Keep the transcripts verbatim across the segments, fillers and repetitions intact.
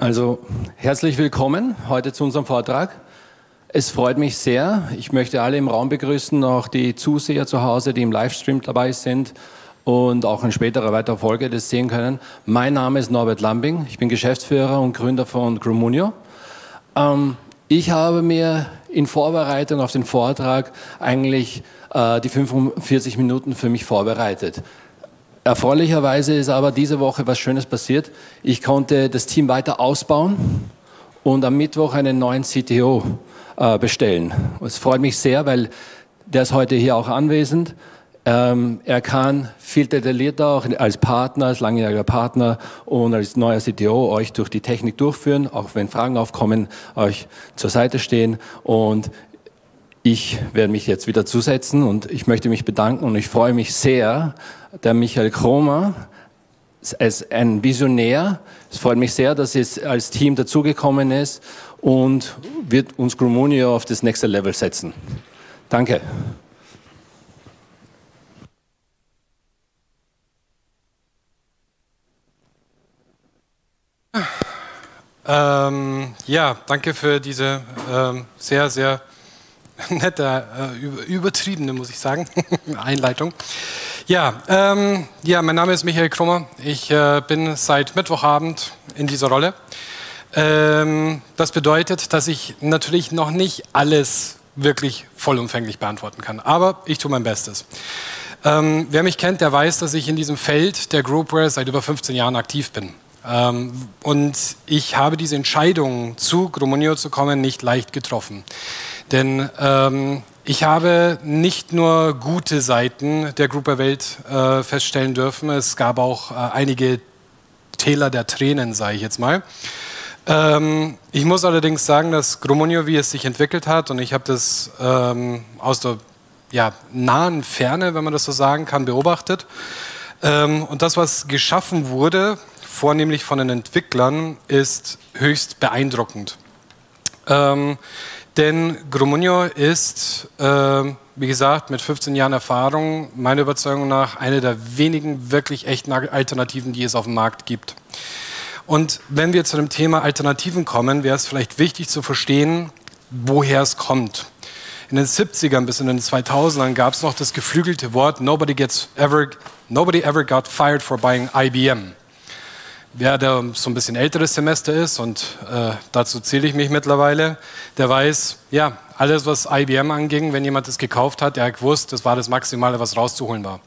Also herzlich willkommen heute zu unserem Vortrag. Es freut mich sehr. Ich möchte alle im Raum begrüßen, auch die Zuseher zu Hause, die im Livestream dabei sind und auch in späterer weiterer Folge das sehen können. Mein Name ist Norbert Lambing. Ich bin Geschäftsführer und Gründer von grommunio. Ähm, ich habe mir in Vorbereitung auf den Vortrag eigentlich äh, die fünfundvierzig Minuten für mich vorbereitet. Erfreulicherweise ist aber diese Woche was Schönes passiert. Ich konnte das Team weiter ausbauen und am Mittwoch einen neuen C T O äh, bestellen. Es freut mich sehr, weil der ist heute hier auch anwesend. Ähm, er kann viel detaillierter auch als Partner, als langjähriger Partner und als neuer C T O euch durch die Technik durchführen, auch wenn Fragen aufkommen, euch zur Seite stehen. Und ich werde mich jetzt wieder zusetzen und ich möchte mich bedanken und ich freue mich sehr, der Michael Kromer ist ein Visionär. Es freut mich sehr, dass er als Team dazugekommen ist und wird uns grommunio auf das nächste Level setzen. Danke. Ähm, ja, danke für diese ähm, sehr, sehr nette, äh, übertriebene, muss ich sagen, Einleitung. Ja, ähm, ja, mein Name ist Michael Kromer. Ich äh, bin seit Mittwochabend in dieser Rolle. Ähm, das bedeutet, dass ich natürlich noch nicht alles wirklich vollumfänglich beantworten kann. Aber ich tue mein Bestes. Ähm, wer mich kennt, der weiß, dass ich in diesem Feld der Groupware seit über fünfzehn Jahren aktiv bin. Ähm, und ich habe diese Entscheidung, zu grommunio zu kommen, nicht leicht getroffen. Denn ähm, ich habe nicht nur gute Seiten der Groupware-Welt äh, feststellen dürfen, es gab auch äh, einige Täler der Tränen, sage ich jetzt mal. Ähm, ich muss allerdings sagen, dass grommunio, wie es sich entwickelt hat, und ich habe das ähm, aus der ja, nahen Ferne, wenn man das so sagen kann, beobachtet. Ähm, und das, was geschaffen wurde, vornehmlich von den Entwicklern, ist höchst beeindruckend. Ähm, denn grommunio ist, äh, wie gesagt, mit fünfzehn Jahren Erfahrung, meiner Überzeugung nach, eine der wenigen wirklich echten Alternativen, die es auf dem Markt gibt. Und wenn wir zu dem Thema Alternativen kommen, wäre es vielleicht wichtig zu verstehen, woher es kommt. In den siebzigern bis in den zweitausendern gab es noch das geflügelte Wort, nobody gets ever, nobody ever got fired for buying I B M. Wer der so ein bisschen älteres Semester ist, und äh, dazu zähle ich mich mittlerweile, der weiß, ja, alles was I B M anging, wenn jemand es gekauft hat, der hat gewusst, das war das Maximale, was rauszuholen war.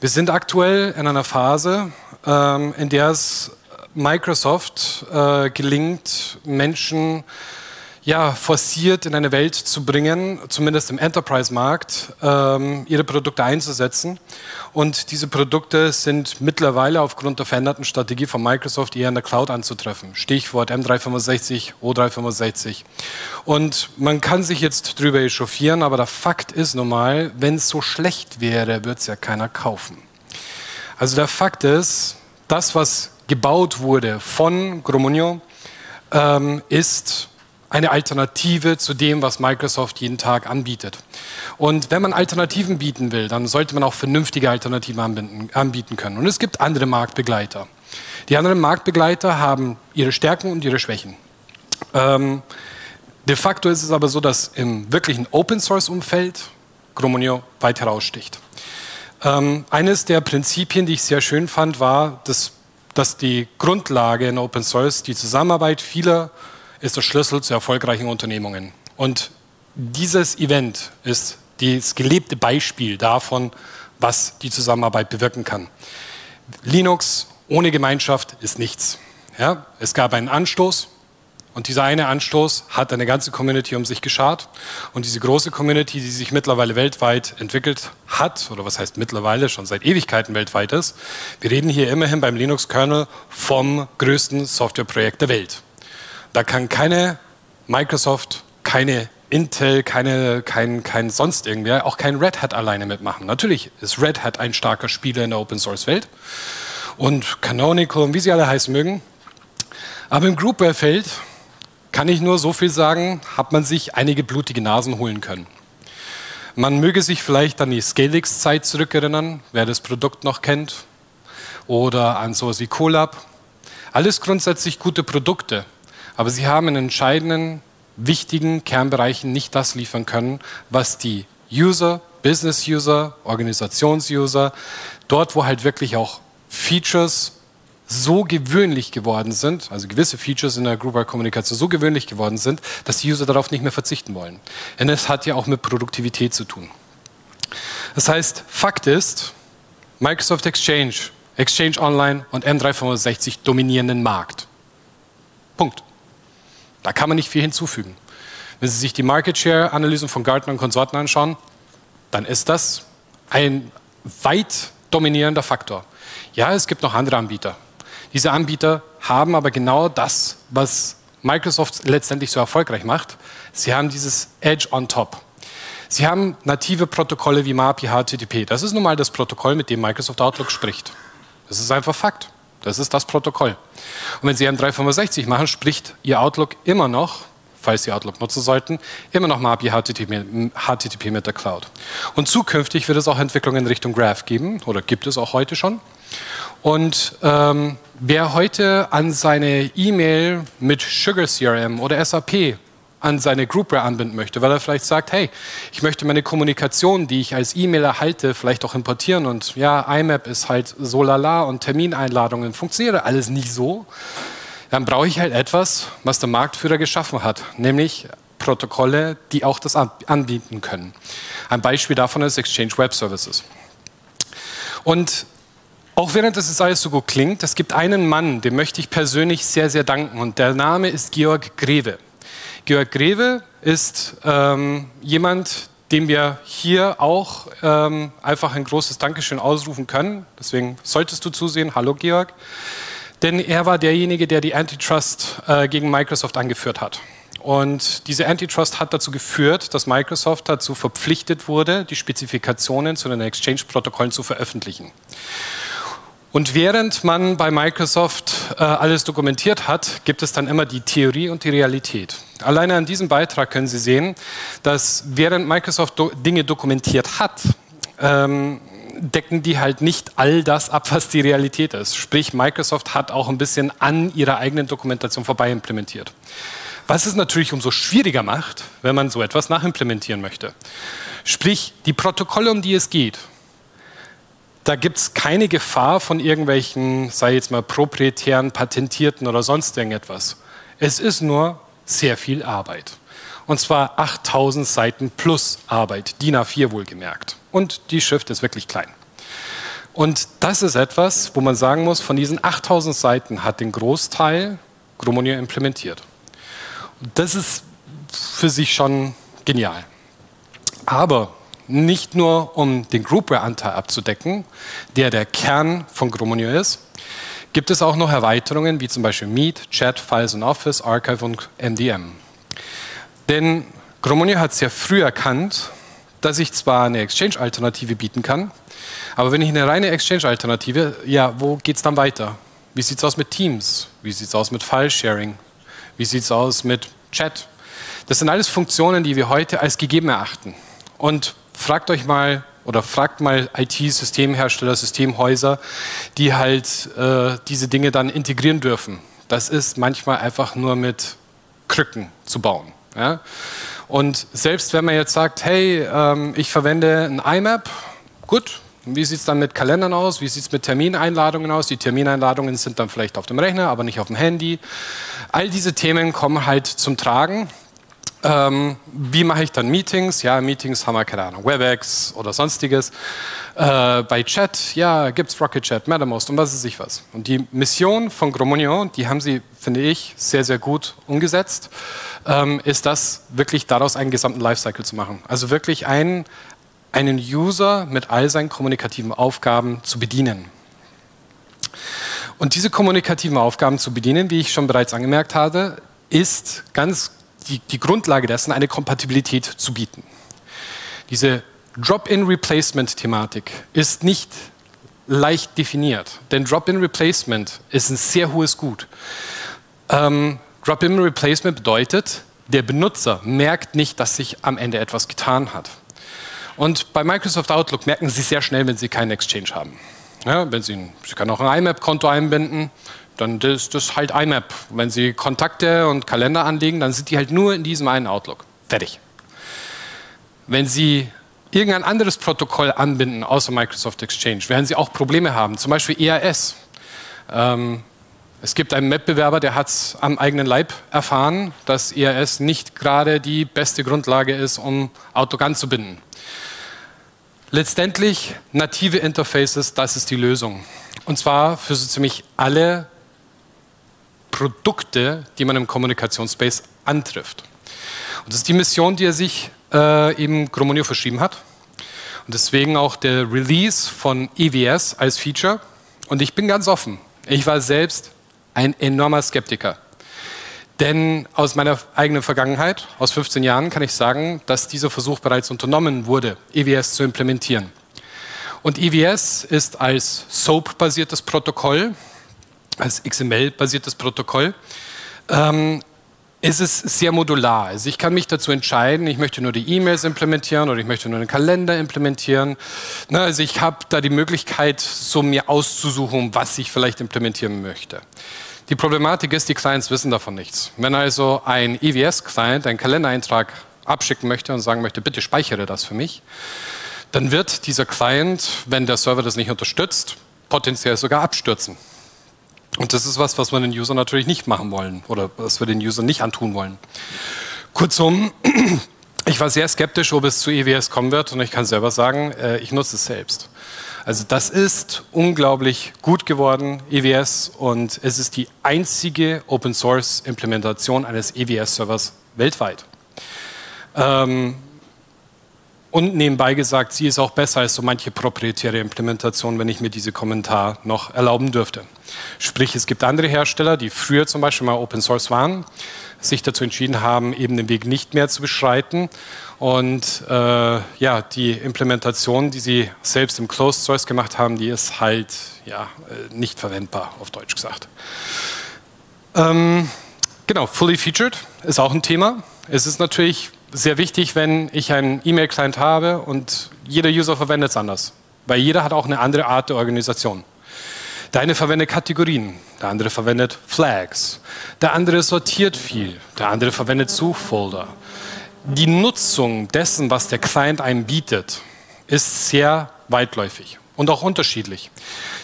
Wir sind aktuell in einer Phase, ähm, in der es Microsoft äh, gelingt, Menschen ja, forciert in eine Welt zu bringen, zumindest im Enterprise-Markt, ähm, ihre Produkte einzusetzen. Und diese Produkte sind mittlerweile aufgrund der veränderten Strategie von Microsoft eher in der Cloud anzutreffen. Stichwort M drei fünfundsechzig, O drei fünfundsechzig. Und man kann sich jetzt drüber echauffieren, aber der Fakt ist nun mal, wenn es so schlecht wäre, würde es ja keiner kaufen. Also der Fakt ist, das, was gebaut wurde von grommunio, ähm, ist eine Alternative zu dem, was Microsoft jeden Tag anbietet. Und wenn man Alternativen bieten will, dann sollte man auch vernünftige Alternativen anbieten, anbieten können. Und es gibt andere Marktbegleiter. Die anderen Marktbegleiter haben ihre Stärken und ihre Schwächen. Ähm, de facto ist es aber so, dass im wirklichen Open-Source-Umfeld grommunio weit heraussticht. Ähm, eines der Prinzipien, die ich sehr schön fand, war, dass, dass die Grundlage in Open Source, die Zusammenarbeit vieler ist der Schlüssel zu erfolgreichen Unternehmungen. Und dieses Event ist das gelebte Beispiel davon, was die Zusammenarbeit bewirken kann. Linux ohne Gemeinschaft ist nichts. Ja, es gab einen Anstoß und dieser eine Anstoß hat eine ganze Community um sich geschart. Und diese große Community, die sich mittlerweile weltweit entwickelt hat, oder was heißt mittlerweile, schon seit Ewigkeiten weltweit ist, wir reden hier immerhin beim Linux-Kernel vom größten Softwareprojekt der Welt. Da kann keine Microsoft, keine Intel, keine, kein, kein sonst irgendwer, auch kein Red Hat alleine mitmachen. Natürlich ist Red Hat ein starker Spieler in der Open-Source-Welt und Canonical und wie sie alle heißen mögen. Aber im Groupware-Feld kann ich nur so viel sagen, hat man sich einige blutige Nasen holen können. Man möge sich vielleicht an die Scalix-Zeit zurückerinnern, wer das Produkt noch kennt, oder an sowas wie Colab. Alles grundsätzlich gute Produkte, aber sie haben in entscheidenden, wichtigen Kernbereichen nicht das liefern können, was die User, Business-User, Organisations-User, dort wo halt wirklich auch Features so gewöhnlich geworden sind, also gewisse Features in der Groupware-Kommunikation so gewöhnlich geworden sind, dass die User darauf nicht mehr verzichten wollen. Denn es hat ja auch mit Produktivität zu tun. Das heißt, Fakt ist, Microsoft Exchange, Exchange Online und M dreihundertfünfundsechzig dominieren den Markt. Punkt. Da kann man nicht viel hinzufügen. Wenn Sie sich die Market-Share-Analysen von Gartner und Konsorten anschauen, dann ist das ein weit dominierender Faktor. Ja, es gibt noch andere Anbieter. Diese Anbieter haben aber genau das, was Microsoft letztendlich so erfolgreich macht. Sie haben dieses Edge on top. Sie haben native Protokolle wie M A P I, H T T P. Das ist nun mal das Protokoll, mit dem Microsoft Outlook spricht. Das ist einfach Fakt. Das ist das Protokoll. Und wenn Sie M dreihundertfünfundsechzig machen, spricht Ihr Outlook immer noch, falls Sie Outlook nutzen sollten, immer noch M A P I, H T T P mit der Cloud. Und zukünftig wird es auch Entwicklungen in Richtung Graph geben, oder gibt es auch heute schon. Und ähm, wer heute an seine E-Mail mit Sugar C R M oder S A P an seine Groupware anbinden möchte, weil er vielleicht sagt, hey, ich möchte meine Kommunikation, die ich als E-Mail erhalte, vielleicht auch importieren und ja, I MAP ist halt so lala und Termineinladungen funktioniert alles nicht so, dann brauche ich halt etwas, was der Marktführer geschaffen hat, nämlich Protokolle, die auch das anbieten können. Ein Beispiel davon ist Exchange Web Services. Und auch während das jetzt alles so gut klingt, es gibt einen Mann, dem möchte ich persönlich sehr, sehr danken und der Name ist Georg Greve. Georg Greve ist ähm, jemand, dem wir hier auch ähm, einfach ein großes Dankeschön ausrufen können. Deswegen solltest du zusehen. Hallo Georg. Denn er war derjenige, der die Antitrust äh, gegen Microsoft angeführt hat. Und diese Antitrust hat dazu geführt, dass Microsoft dazu verpflichtet wurde, die Spezifikationen zu den Exchange-Protokollen zu veröffentlichen. Und während man bei Microsoft äh, alles dokumentiert hat, gibt es dann immer die Theorie und die Realität. Alleine an diesem Beitrag können Sie sehen, dass während Microsoft do- Dinge dokumentiert hat, ähm, decken die halt nicht all das ab, was die Realität ist. Sprich, Microsoft hat auch ein bisschen an ihrer eigenen Dokumentation vorbei implementiert. Was es natürlich umso schwieriger macht, wenn man so etwas nachimplementieren möchte. Sprich, die Protokolle, um die es geht, da gibt es keine Gefahr von irgendwelchen, sei jetzt mal proprietären, patentierten oder sonst irgendetwas. Es ist nur sehr viel Arbeit. Und zwar achttausend Seiten plus Arbeit, D I N A vier wohlgemerkt. Und die Schrift ist wirklich klein. Und das ist etwas, wo man sagen muss, von diesen achttausend Seiten hat den Großteil Grommunio implementiert. Und das ist für sich schon genial. Aber nicht nur, um den Groupware-Anteil abzudecken, der der Kern von Grommunio ist, gibt es auch noch Erweiterungen, wie zum Beispiel Meet, Chat, Files und Office, Archive und M D M. Denn Grommunio hat sehr früh erkannt, dass ich zwar eine Exchange-Alternative bieten kann, aber wenn ich eine reine Exchange-Alternative, ja, wo geht es dann weiter? Wie sieht es aus mit Teams? Wie sieht es aus mit File-Sharing? Wie sieht es aus mit Chat? Das sind alles Funktionen, die wir heute als gegeben erachten. Und fragt euch mal oder fragt mal I T-Systemhersteller, Systemhäuser, die halt äh, diese Dinge dann integrieren dürfen. Das ist manchmal einfach nur mit Krücken zu bauen. Ja? Und selbst wenn man jetzt sagt, hey, ähm, ich verwende ein I MAP, gut, wie sieht es dann mit Kalendern aus, wie sieht es mit Termineinladungen aus? Die Termineinladungen sind dann vielleicht auf dem Rechner, aber nicht auf dem Handy. All diese Themen kommen halt zum Tragen. Ähm, wie mache ich dann Meetings? Ja, Meetings haben wir, keine Ahnung, WebEx oder sonstiges. Äh, bei Chat, ja, gibt es Rocket Chat, Mattermost und was weiß ich was. Und die Mission von Grommunio, die haben sie, finde ich, sehr, sehr gut umgesetzt, ähm, ist das, wirklich daraus einen gesamten Lifecycle zu machen. Also wirklich einen, einen User mit all seinen kommunikativen Aufgaben zu bedienen. Und diese kommunikativen Aufgaben zu bedienen, wie ich schon bereits angemerkt hatte, ist ganz Die, die Grundlage dessen, eine Kompatibilität zu bieten. Diese Drop-in-Replacement-Thematik ist nicht leicht definiert, denn Drop-in-Replacement ist ein sehr hohes Gut. Ähm, Drop-in-Replacement bedeutet, der Benutzer merkt nicht, dass sich am Ende etwas getan hat. Und bei Microsoft Outlook merken Sie sehr schnell, wenn Sie keinen Exchange haben. Ja, wenn Sie, Sie können auch ein I MAP-Konto einbinden, dann ist das halt I M A P. Wenn Sie Kontakte und Kalender anlegen, dann sind die halt nur in diesem einen Outlook. Fertig. Wenn Sie irgendein anderes Protokoll anbinden, außer Microsoft Exchange, werden Sie auch Probleme haben. Zum Beispiel E A S. Ähm, es gibt einen Wettbewerber, der hat es am eigenen Leib erfahren, dass E A S nicht gerade die beste Grundlage ist, um Outlook anzubinden. Letztendlich native Interfaces, das ist die Lösung. Und zwar für so ziemlich alle Produkte, die man im Kommunikationsspace antrifft. Und das ist die Mission, die er sich äh, eben grommunio verschrieben hat. Und deswegen auch der Release von E W S als Feature. Und ich bin ganz offen. Ich war selbst ein enormer Skeptiker. Denn aus meiner eigenen Vergangenheit, aus fünfzehn Jahren, kann ich sagen, dass dieser Versuch bereits unternommen wurde, E W S zu implementieren. Und E W S ist als SOAP-basiertes Protokoll, als X M L-basiertes Protokoll, ähm, ist es sehr modular. Also ich kann mich dazu entscheiden, ich möchte nur die E-Mails implementieren oder ich möchte nur den Kalender implementieren. Na, also ich habe da die Möglichkeit, so mir auszusuchen, was ich vielleicht implementieren möchte. Die Problematik ist, die Clients wissen davon nichts. Wenn also ein E W S-Client einen Kalendereintrag abschicken möchte und sagen möchte, bitte speichere das für mich, dann wird dieser Client, wenn der Server das nicht unterstützt, potenziell sogar abstürzen. Und das ist was, was wir den User natürlich nicht machen wollen oder was wir den User nicht antun wollen. Kurzum, ich war sehr skeptisch, ob es zu E W S kommen wird und ich kann selber sagen, ich nutze es selbst. Also das ist unglaublich gut geworden, E W S, und es ist die einzige Open-Source-Implementation eines E W S-Servers weltweit. Ähm, und nebenbei gesagt, sie ist auch besser als so manche proprietäre Implementation, wenn ich mir diese Kommentar noch erlauben dürfte. Sprich, es gibt andere Hersteller, die früher zum Beispiel mal Open-Source waren, sich dazu entschieden haben, eben den Weg nicht mehr zu beschreiten und äh, ja, die Implementation, die sie selbst im Closed Source gemacht haben, die ist halt ja, nicht verwendbar, auf Deutsch gesagt. Ähm, genau, Fully Featured ist auch ein Thema. Es ist natürlich sehr wichtig, wenn ich einen E-Mail-Client habe und jeder User verwendet es anders, weil jeder hat auch eine andere Art der Organisation. Der eine verwendet Kategorien, der andere verwendet Flags, der andere sortiert viel, der andere verwendet Suchfolder. Die Nutzung dessen, was der Client einem bietet, ist sehr weitläufig und auch unterschiedlich.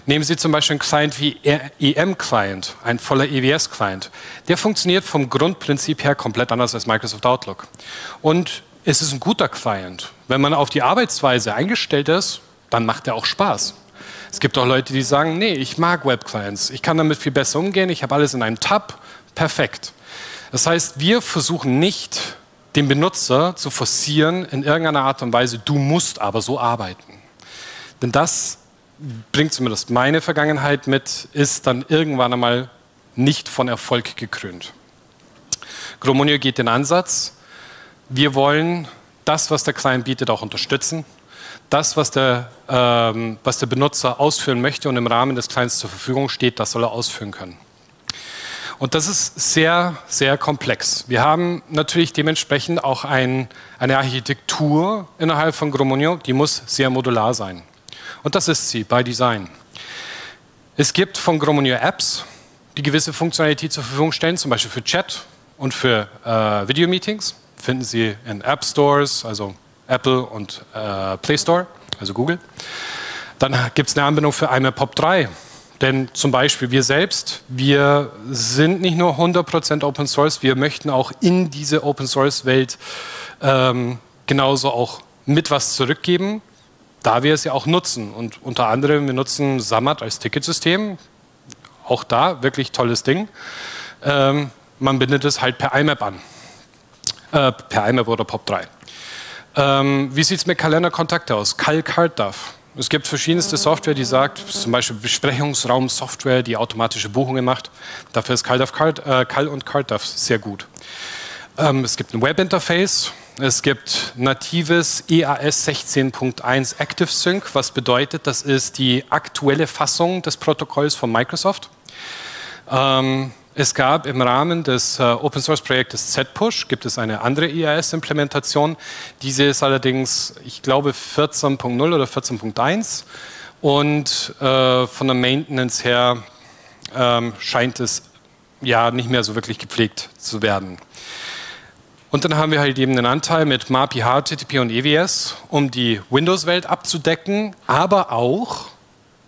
Nehmen Sie zum Beispiel einen Client wie E M-Client, ein voller E W S-Client. Der funktioniert vom Grundprinzip her komplett anders als Microsoft Outlook. Und es ist ein guter Client. Wenn man auf die Arbeitsweise eingestellt ist, dann macht er auch Spaß. Es gibt auch Leute, die sagen, nee, ich mag Web-Clients, ich kann damit viel besser umgehen, ich habe alles in einem Tab, perfekt. Das heißt, wir versuchen nicht, den Benutzer zu forcieren in irgendeiner Art und Weise, du musst aber so arbeiten. Denn das bringt zumindest meine Vergangenheit mit, ist dann irgendwann einmal nicht von Erfolg gekrönt. grommunio geht den Ansatz, wir wollen das, was der Client bietet, auch unterstützen. Das, was der, ähm, was der Benutzer ausführen möchte und im Rahmen des Clients zur Verfügung steht, das soll er ausführen können. Und das ist sehr, sehr komplex. Wir haben natürlich dementsprechend auch ein, eine Architektur innerhalb von grommunio, die muss sehr modular sein. Und das ist sie, by Design. Es gibt von grommunio Apps, die gewisse Funktionalität zur Verfügung stellen, zum Beispiel für Chat und für äh, Video-Meetings. Finden Sie in App-Stores, also Apple und äh, Play Store, also Google. Dann gibt es eine Anbindung für I M A P P O P drei. Denn zum Beispiel wir selbst, wir sind nicht nur hundert Prozent Open Source, wir möchten auch in diese Open Source Welt ähm, genauso auch mit was zurückgeben, da wir es ja auch nutzen. Und unter anderem, wir nutzen Samad als Ticketsystem. Auch da, wirklich tolles Ding. Ähm, man bindet es halt per I M A P an. Äh, per I M A P oder P O P drei. Ähm, wie sieht es mit Kalenderkontakte aus? CalDAV. Es gibt verschiedenste Software, die sagt, zum Beispiel Besprechungsraum-Software, die automatische Buchungen macht. Dafür ist CalDAV, Card, äh, Cal und CardDAV sehr gut. Ähm, es gibt ein Webinterface. Es gibt natives E A S sechzehn Punkt eins Active Sync, was bedeutet, das ist die aktuelle Fassung des Protokolls von Microsoft. Ähm, Es gab im Rahmen des äh, Open-Source-Projektes Z-Push, gibt es eine andere E A S-Implementation. Diese ist allerdings, ich glaube, vierzehn Punkt null oder vierzehn Punkt eins. Und äh, von der Maintenance her ähm, scheint es ja nicht mehr so wirklich gepflegt zu werden. Und dann haben wir halt eben einen Anteil mit M A P I, H T T P und E W S, um die Windows-Welt abzudecken, aber auch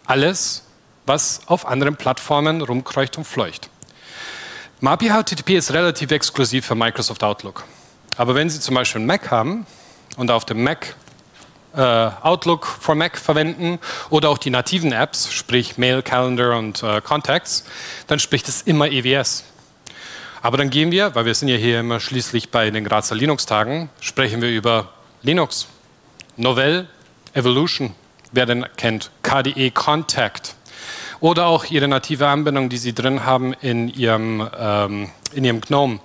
alles, was auf anderen Plattformen rumkreucht und fleucht. M A P I H T T P ist relativ exklusiv für Microsoft Outlook. Aber wenn Sie zum Beispiel einen Mac haben und auf dem Mac äh, Outlook for Mac verwenden oder auch die nativen Apps, sprich Mail, Calendar und äh, Contacts, dann spricht es immer E W S. Aber dann gehen wir, weil wir sind ja hier immer schließlich bei den Grazer Linux-Tagen, sprechen wir über Linux, Novell, Evolution, wer denn kennt, K D E Contact oder auch Ihre native Anbindung, die Sie drin haben in Ihrem, ähm, in Ihrem GNOME.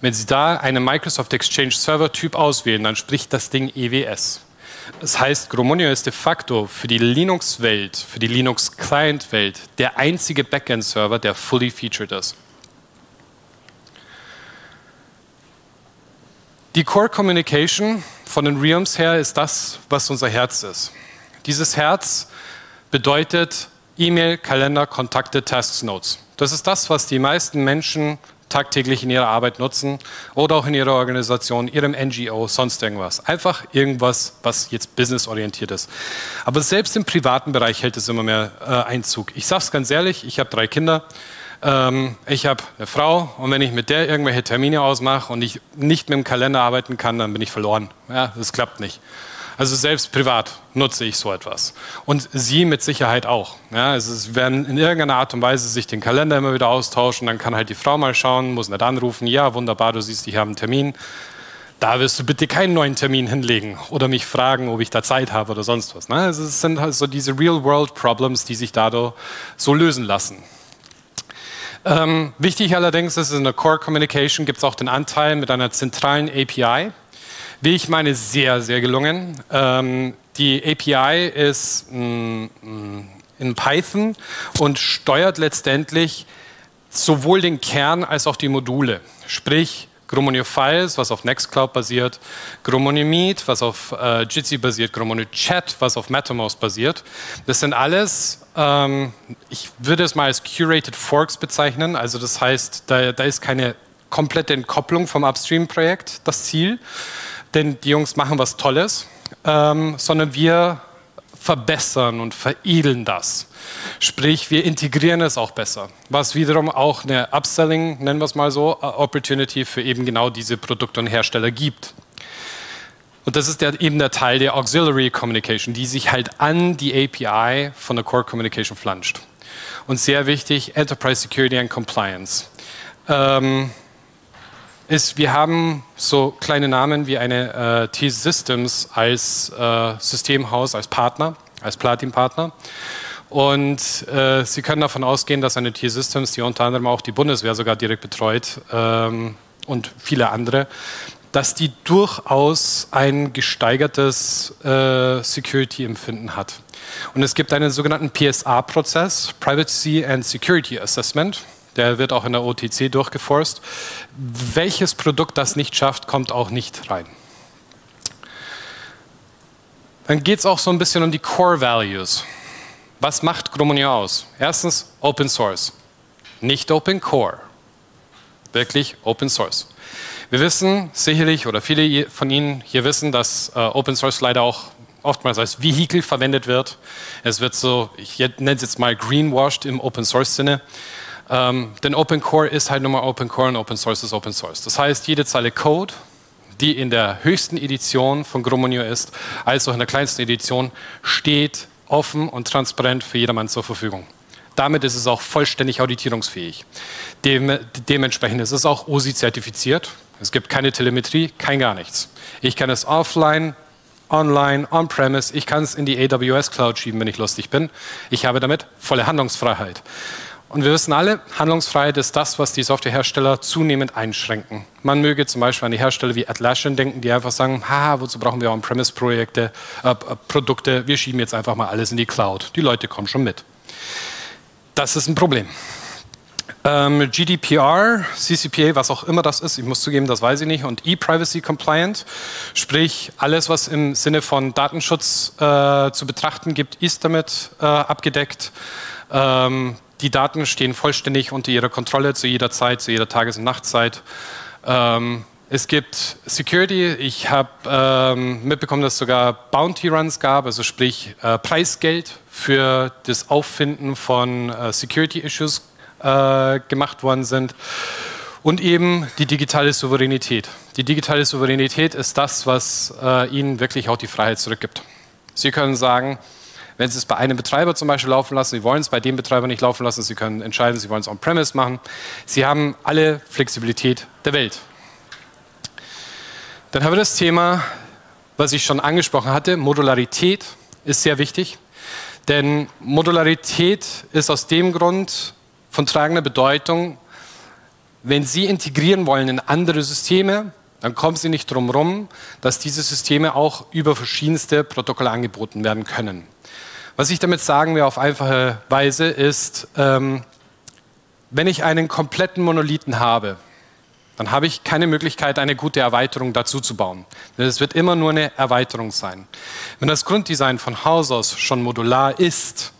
Wenn Sie da einen Microsoft Exchange Server Typ auswählen, dann spricht das Ding E W S. Das heißt, Grommunio ist de facto für die Linux-Welt, für die Linux-Client-Welt der einzige Backend-Server, der fully featured ist. Die Core Communication von den Realms her ist das, was unser Herz ist. Dieses Herz bedeutet E-Mail, Kalender, Kontakte, Tasks, Notes. Das ist das, was die meisten Menschen tagtäglich in ihrer Arbeit nutzen oder auch in ihrer Organisation, ihrem N G O, sonst irgendwas. Einfach irgendwas, was jetzt businessorientiert ist. Aber selbst im privaten Bereich hält es immer mehr äh, Einzug. Ich sage es ganz ehrlich, ich habe drei Kinder, ähm, ich habe eine Frau und wenn ich mit der irgendwelche Termine ausmache und ich nicht mit dem Kalender arbeiten kann, dann bin ich verloren. Ja, das klappt nicht. Also selbst privat nutze ich so etwas. Und Sie mit Sicherheit auch. Ja, also Sie werden in irgendeiner Art und Weise sich den Kalender immer wieder austauschen, dann kann halt die Frau mal schauen, muss nicht anrufen, ja wunderbar, du siehst, ich habe einen Termin. Da wirst du bitte keinen neuen Termin hinlegen oder mich fragen, ob ich da Zeit habe oder sonst was. Also es sind halt so diese Real-World-Problems, die sich dadurch so lösen lassen. Ähm, wichtig allerdings ist, in der Core Communication gibt es auch den Anteil mit einer zentralen A P I, wie ich meine, sehr, sehr gelungen. Ähm, die A P I ist mh, mh, in Python und steuert letztendlich sowohl den Kern als auch die Module. Sprich, Grommunio Files, was auf Nextcloud basiert, Grommunio Meet, was auf äh, Jitsi basiert, Grommunio Chat, was auf Mattermost basiert. Das sind alles, ähm, ich würde es mal als Curated Forks bezeichnen. Also das heißt, da, da ist keine komplette Entkopplung vom Upstream-Projekt das Ziel, denn die Jungs machen was Tolles, ähm, sondern wir verbessern und veredeln das. Sprich, wir integrieren es auch besser, was wiederum auch eine Upselling, nennen wir es mal so, Opportunity für eben genau diese Produkte und Hersteller gibt. Und das ist der, eben der Teil der Auxiliary Communication, die sich halt an die A P I von der Core Communication flanscht. Und sehr wichtig, Enterprise Security and Compliance. Ähm, Ist, wir haben so kleine Namen wie eine äh, T-Systems als äh, Systemhaus, als Partner, als Platin-Partner. Und äh, Sie können davon ausgehen, dass eine T-Systems, die unter anderem auch die Bundeswehr sogar direkt betreut ähm, und viele andere, dass die durchaus ein gesteigertes äh, Security-Empfinden hat. Und es gibt einen sogenannten P S A-Prozess, Privacy and Security Assessment. Der wird auch in der O T C durchgeforst. Welches Produkt das nicht schafft, kommt auch nicht rein. Dann geht es auch so ein bisschen um die Core Values. Was macht Grommunio aus? Erstens Open Source, nicht Open Core. Wirklich Open Source. Wir wissen sicherlich, oder viele von Ihnen hier wissen, dass äh, Open Source leider auch oftmals als Vehikel verwendet wird. Es wird so, ich nenne es jetzt mal greenwashed im Open Source Sinne. Ähm, denn Open Core ist halt nochmal Open Core und Open Source ist Open Source. Das heißt, jede Zeile Code, die in der höchsten Edition von Grommunio ist, als auch in der kleinsten Edition, steht offen und transparent für jedermann zur Verfügung. Damit ist es auch vollständig auditierungsfähig. Dem, dementsprechend ist es auch O S I zertifiziert. Es gibt keine Telemetrie, kein gar nichts. Ich kann es offline, online, on-premise, ich kann es in die A W S Cloud schieben, wenn ich lustig bin. Ich habe damit volle Handlungsfreiheit. Und wir wissen alle, Handlungsfreiheit ist das, was die Softwarehersteller zunehmend einschränken. Man möge zum Beispiel an die Hersteller wie Atlassian denken, die einfach sagen, haha, wozu brauchen wir On-Premise-Projekte, äh, Produkte, wir schieben jetzt einfach mal alles in die Cloud. Die Leute kommen schon mit. Das ist ein Problem. Ähm, G D P R, C C P A, was auch immer das ist, ich muss zugeben, das weiß ich nicht, und E-Privacy Compliant, sprich alles, was im Sinne von Datenschutz äh, zu betrachten gibt, ist damit äh, abgedeckt. Ähm, die Daten stehen vollständig unter Ihrer Kontrolle zu jeder Zeit, zu jeder Tages- und Nachtzeit. Ähm, es gibt Security. Ich habe ähm, mitbekommen, dass es sogar Bounty Runs gab, also sprich äh, Preisgeld für das Auffinden von äh, Security Issues äh, gemacht worden sind. Und eben die digitale Souveränität. Die digitale Souveränität ist das, was äh, Ihnen wirklich auch die Freiheit zurückgibt. Sie können sagen, wenn Sie es bei einem Betreiber zum Beispiel laufen lassen, Sie wollen es bei dem Betreiber nicht laufen lassen, Sie können entscheiden, Sie wollen es on-premise machen. Sie haben alle Flexibilität der Welt. Dann haben wir das Thema, was ich schon angesprochen hatte, Modularität ist sehr wichtig. Denn Modularität ist aus dem Grund von tragender Bedeutung, wenn Sie integrieren wollen in andere Systeme, dann kommen Sie nicht drum herum, dass diese Systeme auch über verschiedenste Protokolle angeboten werden können. Was ich damit sagen will auf einfache Weise ist, ähm, wenn ich einen kompletten Monolithen habe, dann habe ich keine Möglichkeit, eine gute Erweiterung dazu zu bauen. Denn es wird immer nur eine Erweiterung sein. Wenn das Grunddesign von Haus aus schon modular ist,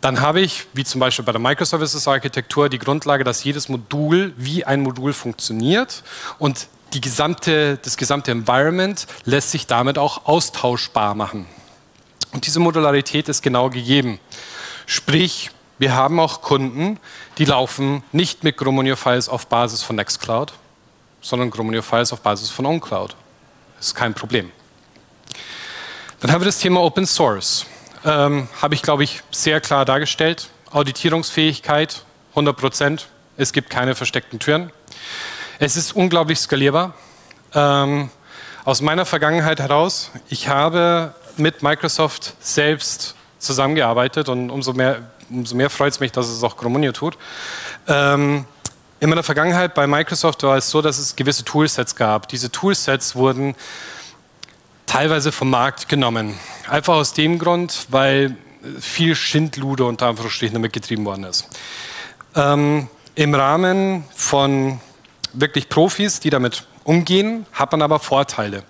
dann habe ich, wie zum Beispiel bei der Microservices-Architektur, die Grundlage, dass jedes Modul wie ein Modul funktioniert und die gesamte, das gesamte Environment lässt sich damit auch austauschbar machen. Und diese Modularität ist genau gegeben. Sprich, wir haben auch Kunden, die laufen nicht mit Grommunio-Files auf Basis von Nextcloud, sondern Grommunio-Files auf Basis von OwnCloud. Das ist kein Problem. Dann haben wir das Thema Open Source. Ähm, habe ich, glaube ich, sehr klar dargestellt. Auditierungsfähigkeit hundert Prozent. Es gibt keine versteckten Türen. Es ist unglaublich skalierbar. Ähm, aus meiner Vergangenheit heraus, ich habe mit Microsoft selbst zusammengearbeitet und umso mehr, umso mehr freut es mich, dass es auch Grommunio tut. Ähm, in meiner Vergangenheit bei Microsoft war es so, dass es gewisse Toolsets gab. Diese Toolsets wurden teilweise vom Markt genommen. Einfach aus dem Grund, weil viel Schindluder unter Anführungsstrichen damit getrieben worden ist. Ähm, Im Rahmen von wirklich Profis, die damit umgehen, hat man aber Vorteile.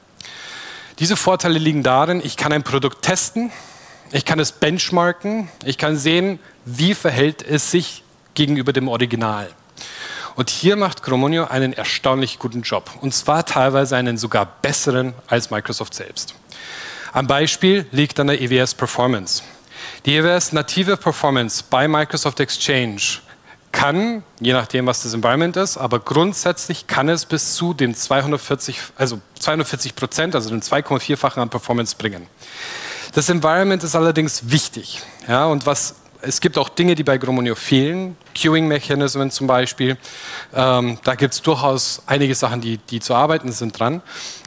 Diese Vorteile liegen darin, ich kann ein Produkt testen, ich kann es benchmarken, ich kann sehen, wie verhält es sich gegenüber dem Original. Und hier macht Grommunio einen erstaunlich guten Job. Und zwar teilweise einen sogar besseren als Microsoft selbst. Ein Beispiel liegt an der E W S Performance. Die E W S native Performance bei Microsoft Exchange kann, je nachdem was das Environment ist, aber grundsätzlich kann es bis zu dem zweihundertvierzig, also zweihundertvierzig Prozent, also dem zwei Komma vier-fachen an Performance bringen. Das Environment ist allerdings wichtig. Ja, und was Es gibt auch Dinge, die bei Grommunio fehlen, Queuing-Mechanismen zum Beispiel. Ähm, da gibt es durchaus einige Sachen, die, die zu arbeiten sind dran.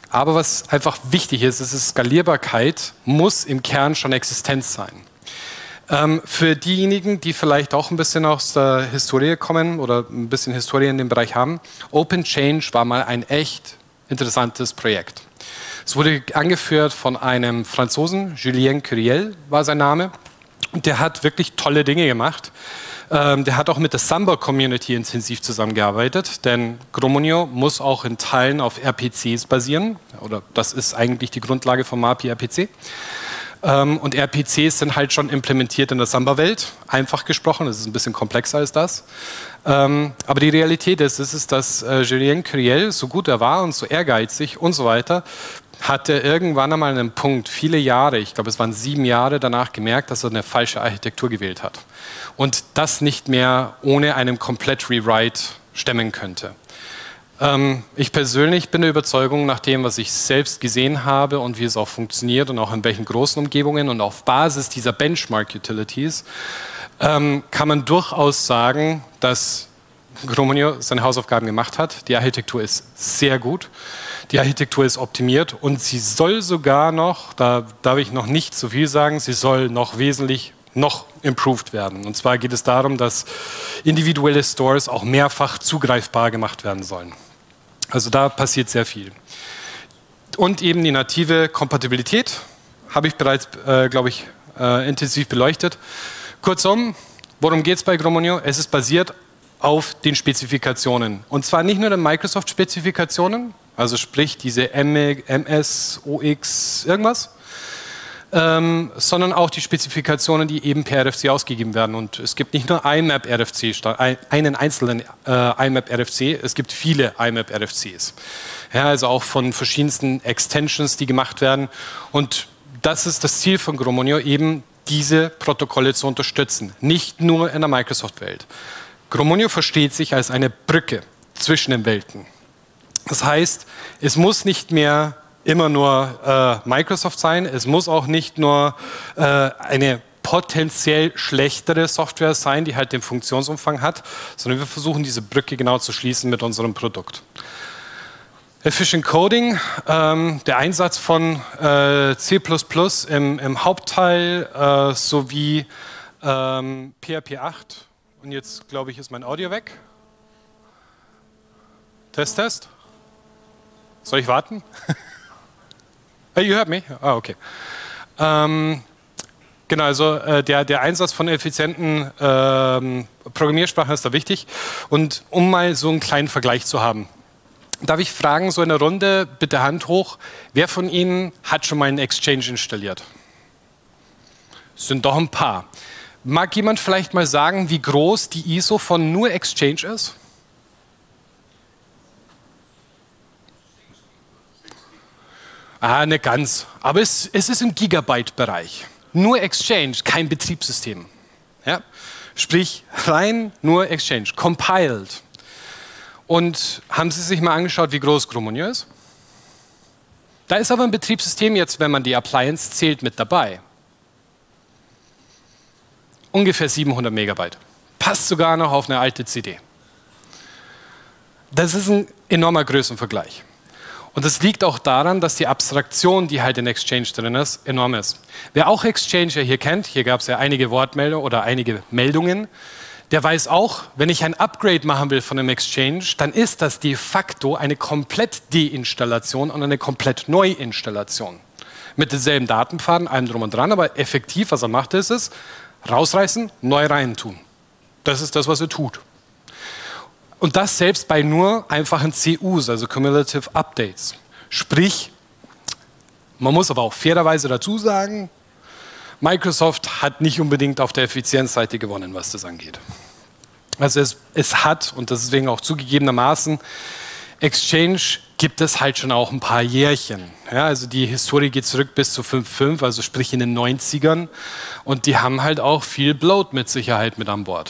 Aber was einfach wichtig ist, ist, Skalierbarkeit muss im Kern schon existent sein. Ähm, für diejenigen, die vielleicht auch ein bisschen aus der Historie kommen oder ein bisschen Historie in dem Bereich haben, Open Change war mal ein echt interessantes Projekt. Es wurde angeführt von einem Franzosen, Julien Curiel war sein Name. Und der hat wirklich tolle Dinge gemacht. Ähm, der hat auch mit der Samba-Community intensiv zusammengearbeitet, denn Grommunio muss auch in Teilen auf R P Cs basieren. Oder das ist eigentlich die Grundlage von MAPI R P C. Ähm, und R P Cs sind halt schon implementiert in der Samba-Welt. Einfach gesprochen, das ist ein bisschen komplexer als das. Ähm, aber die Realität ist, es ist, dass äh, Julien Curiel, so gut er war und so ehrgeizig und so weiter, hat er irgendwann einmal einen Punkt, viele Jahre, ich glaube es waren sieben Jahre danach gemerkt, dass er eine falsche Architektur gewählt hat. Und das nicht mehr ohne einen komplett Rewrite stemmen könnte. Ähm, ich persönlich bin der Überzeugung, nach dem, was ich selbst gesehen habe und wie es auch funktioniert und auch in welchen großen Umgebungen und auf Basis dieser Benchmark-Utilities, ähm, kann man durchaus sagen, dass Grommunio seine Hausaufgaben gemacht hat. Die Architektur ist sehr gut. Die Architektur ist optimiert und sie soll sogar noch, da darf ich noch nicht zu viel sagen, sie soll noch wesentlich noch improved werden. Und zwar geht es darum, dass individuelle Stores auch mehrfach zugreifbar gemacht werden sollen. Also da passiert sehr viel. Und eben die native Kompatibilität habe ich bereits, äh, glaube ich, äh, intensiv beleuchtet. Kurzum, worum geht es bei Grommunio? Es ist basiert auf den Spezifikationen. Und zwar nicht nur den Microsoft-Spezifikationen, also sprich diese M S, O X, irgendwas, ähm, sondern auch die Spezifikationen, die eben per R F C ausgegeben werden. Und es gibt nicht nur I M A P R F C, einen einzelnen äh, I M A P R F C, es gibt viele I M A P R F Cs. Ja, also auch von verschiedensten Extensions, die gemacht werden. Und das ist das Ziel von grommunio, eben diese Protokolle zu unterstützen, nicht nur in der Microsoft-Welt. grommunio versteht sich als eine Brücke zwischen den Welten. Das heißt, es muss nicht mehr immer nur äh, Microsoft sein, es muss auch nicht nur äh, eine potenziell schlechtere Software sein, die halt den Funktionsumfang hat, sondern wir versuchen, diese Brücke genau zu schließen mit unserem Produkt. Efficient Coding, ähm, der Einsatz von äh, C plus plus im, im Hauptteil äh, sowie ähm, P H P acht. Und jetzt, glaube ich, ist mein Audio weg. Test, Test. Soll ich warten? Hey, you heard me? Ah, okay. Ähm, genau, also äh, der, der Einsatz von effizienten ähm, Programmiersprachen ist da wichtig. Und um mal so einen kleinen Vergleich zu haben. Darf ich fragen, so in der Runde, bitte Hand hoch, wer von Ihnen hat schon mal einen Exchange installiert? Es sind doch ein paar. Mag jemand vielleicht mal sagen, wie groß die I S O von nur Exchange ist? Ah, nicht ganz. Aber es, es ist im Gigabyte-Bereich. Nur Exchange, kein Betriebssystem. Ja? Sprich, rein nur Exchange, compiled. Und haben Sie sich mal angeschaut, wie groß grommunio ist? Da ist aber ein Betriebssystem jetzt, wenn man die Appliance zählt, mit dabei. Ungefähr siebenhundert Megabyte. Passt sogar noch auf eine alte C D. Das ist ein enormer Größenvergleich. Und das liegt auch daran, dass die Abstraktion, die halt in Exchange drin ist, enorm ist. Wer auch Exchange ja hier kennt, hier gab es ja einige Wortmeldungen oder einige Meldungen, der weiß auch, wenn ich ein Upgrade machen will von einem Exchange, dann ist das de facto eine komplett Deinstallation und eine komplett Neuinstallation. Mit denselben Datenpfaden, allem drum und dran, aber effektiv, was er macht, ist es, rausreißen, neu rein tun. Das ist das, was er tut. Und das selbst bei nur einfachen C Us, also Cumulative Updates. Sprich, man muss aber auch fairerweise dazu sagen, Microsoft hat nicht unbedingt auf der Effizienzseite gewonnen, was das angeht. Also es, es hat, und deswegen auch zugegebenermaßen, Exchange gibt es halt schon auch ein paar Jährchen. Ja, also die Historie geht zurück bis zu fünf Punkt fünf, also sprich in den neunzigern. Und die haben halt auch viel Bloat mit Sicherheit mit an Bord.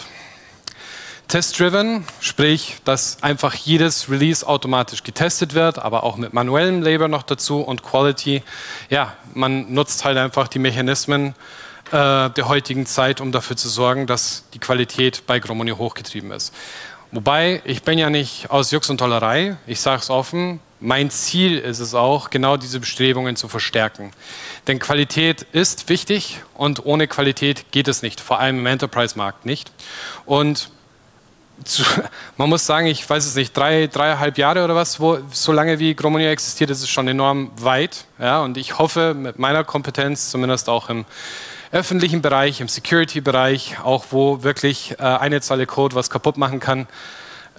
Test-driven, sprich, dass einfach jedes Release automatisch getestet wird, aber auch mit manuellem Labor noch dazu und Quality. Ja, man nutzt halt einfach die Mechanismen äh, der heutigen Zeit, um dafür zu sorgen, dass die Qualität bei grommunio hochgetrieben ist. Wobei, ich bin ja nicht aus Jux und Tollerei, ich sage es offen, mein Ziel ist es auch, genau diese Bestrebungen zu verstärken. Denn Qualität ist wichtig und ohne Qualität geht es nicht, vor allem im Enterprise-Markt nicht. Und Zu, man muss sagen, ich weiß es nicht, drei, dreieinhalb Jahre oder was, wo, so lange wie grommunio existiert, ist es schon enorm weit. Ja, und ich hoffe, mit meiner Kompetenz, zumindest auch im öffentlichen Bereich, im Security-Bereich, auch wo wirklich äh, eine Zeile Code was kaputt machen kann,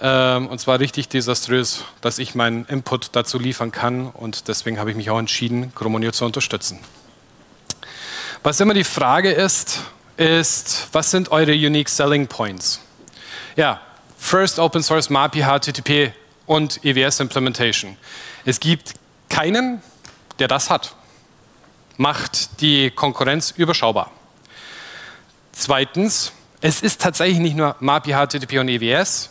ähm, und zwar richtig desaströs, dass ich meinen Input dazu liefern kann. Und deswegen habe ich mich auch entschieden, grommunio zu unterstützen. Was immer die Frage ist, ist, was sind eure Unique Selling Points? Ja, First Open Source MAPI, H T T P und E W S Implementation. Es gibt keinen, der das hat. Macht die Konkurrenz überschaubar. Zweitens, es ist tatsächlich nicht nur MAPI, H T T P und E W S,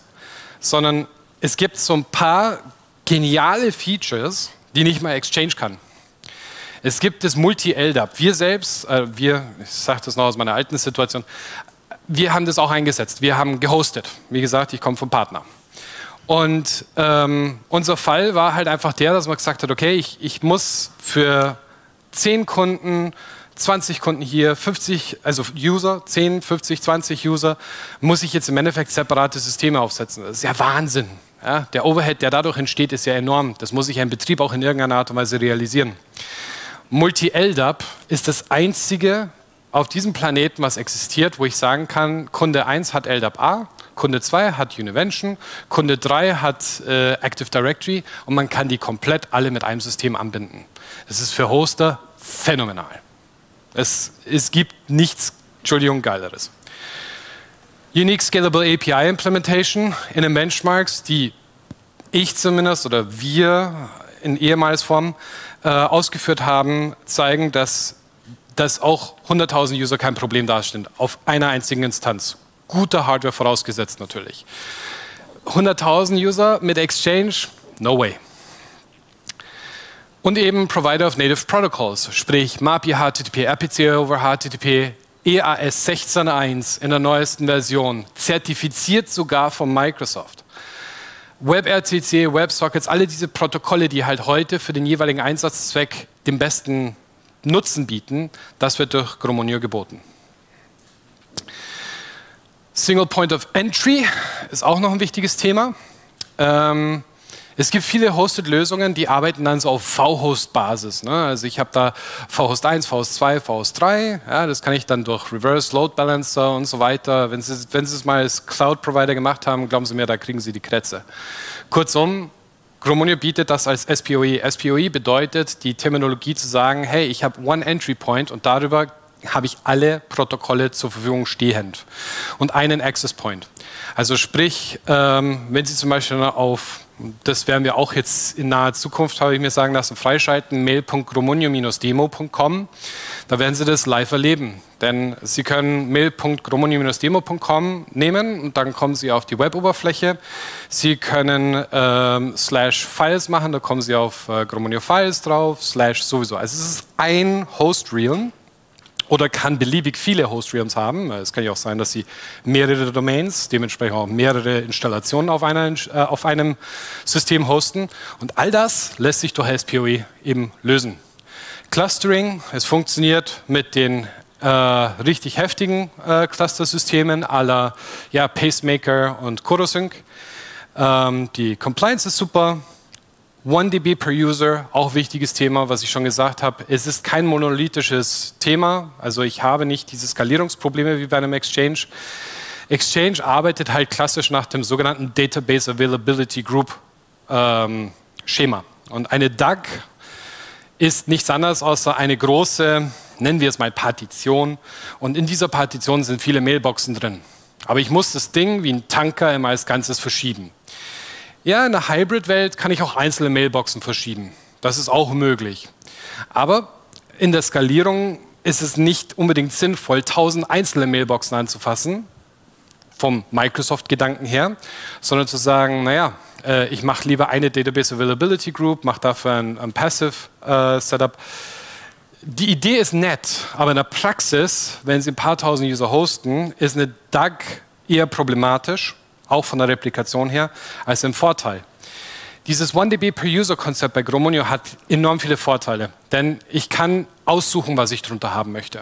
sondern es gibt so ein paar geniale Features, die nicht mal Exchange kann. Es gibt das Multi-L D A P. Wir selbst, äh, wir, ich sage das noch aus meiner alten Situation, wir haben das auch eingesetzt. Wir haben gehostet. Wie gesagt, ich komme vom Partner. Und ähm, unser Fall war halt einfach der, dass man gesagt hat, okay, ich, ich muss für zehn Kunden, zwanzig Kunden hier, fünfzig, also User, zehn, fünfzig, zwanzig User, muss ich jetzt im Endeffekt separate Systeme aufsetzen. Das ist ja Wahnsinn. Ja? Der Overhead, der dadurch entsteht, ist ja enorm. Das muss ich ja im Betrieb auch in irgendeiner Art und Weise realisieren. Multi-L D A P ist das einzige auf diesem Planeten, was existiert, wo ich sagen kann, Kunde eins hat L D A P A, Kunde zwei hat Univention, Kunde drei hat äh, Active Directory und man kann die komplett alle mit einem System anbinden. Das ist für Hoster phänomenal. Es, es gibt nichts, Entschuldigung, Geileres. Unique Scalable A P I Implementation in den Benchmarks, die ich zumindest oder wir in ehemals Form äh, ausgeführt haben, zeigen, dass, dass auch hunderttausend User kein Problem darstellen, auf einer einzigen Instanz. Gute Hardware vorausgesetzt natürlich. hunderttausend User mit Exchange? No way. Und eben Provider of Native Protocols, sprich MAPI, H T T P, R P C over H T T P, E A S sechzehn Punkt eins in der neuesten Version, zertifiziert sogar von Microsoft. WebRTC, WebSockets, alle diese Protokolle, die halt heute für den jeweiligen Einsatzzweck den besten Nutzen bieten, das wird durch grommunio geboten. Single Point of Entry ist auch noch ein wichtiges Thema. Ähm, Es gibt viele Hosted-Lösungen, die arbeiten dann so auf V-Host-Basis. Ne? Also ich habe da V-Host eins, V-Host zwei, V-Host drei. Ja, das kann ich dann durch Reverse Load Balancer und so weiter. Wenn Sie, wenn Sie es mal als Cloud-Provider gemacht haben, glauben Sie mir, da kriegen Sie die Krätze. Kurzum, grommunio bietet das als S P O E. S P O E bedeutet, die Terminologie zu sagen, hey, ich habe One Entry Point und darüber habe ich alle Protokolle zur Verfügung stehend. Und einen Access Point. Also sprich, ähm, wenn Sie zum Beispiel auf... Das werden wir auch jetzt in naher Zukunft, habe ich mir sagen lassen, freischalten, mail punkt grommunio Bindestrich demo punkt com. Da werden Sie das live erleben, denn Sie können mail punkt grommunio Bindestrich demo punkt com nehmen und dann kommen Sie auf die Web-Oberfläche. Sie können ähm, slash Files machen, da kommen Sie auf äh, grommunio Files drauf, slash sowieso. Also es ist ein Host-Realm oder kann beliebig viele Host-Realms haben. Es kann ja auch sein, dass Sie mehrere Domains, dementsprechend auch mehrere Installationen auf, einer, äh, auf einem System hosten. Und all das lässt sich durch S P O E eben lösen. Clustering, es funktioniert mit den äh, richtig heftigen äh, Cluster-Systemen à la ja, Pacemaker und Corosync. Ähm, die Compliance ist super. one D B per User, auch wichtiges Thema, was ich schon gesagt habe. Es ist kein monolithisches Thema, also ich habe nicht diese Skalierungsprobleme wie bei einem Exchange. Exchange arbeitet halt klassisch nach dem sogenannten Database Availability Group ähm, Schema. Und eine D A G ist nichts anderes außer eine große, nennen wir es mal Partition. Und in dieser Partition sind viele Mailboxen drin. Aber ich muss das Ding wie ein Tanker immer als Ganzes verschieben. Ja, in der Hybrid-Welt kann ich auch einzelne Mailboxen verschieben. Das ist auch möglich. Aber in der Skalierung ist es nicht unbedingt sinnvoll, tausend einzelne Mailboxen anzufassen, vom Microsoft-Gedanken her, sondern zu sagen, naja, ich mache lieber eine Database Availability Group, mache dafür ein, ein Passive-Setup. Die Idee ist nett, aber in der Praxis, wenn Sie ein paar tausend User hosten, ist eine D A G eher problematisch, auch von der Replikation her, als im Vorteil. Dieses one D B per User Konzept bei grommunio hat enorm viele Vorteile, denn ich kann aussuchen, was ich darunter haben möchte.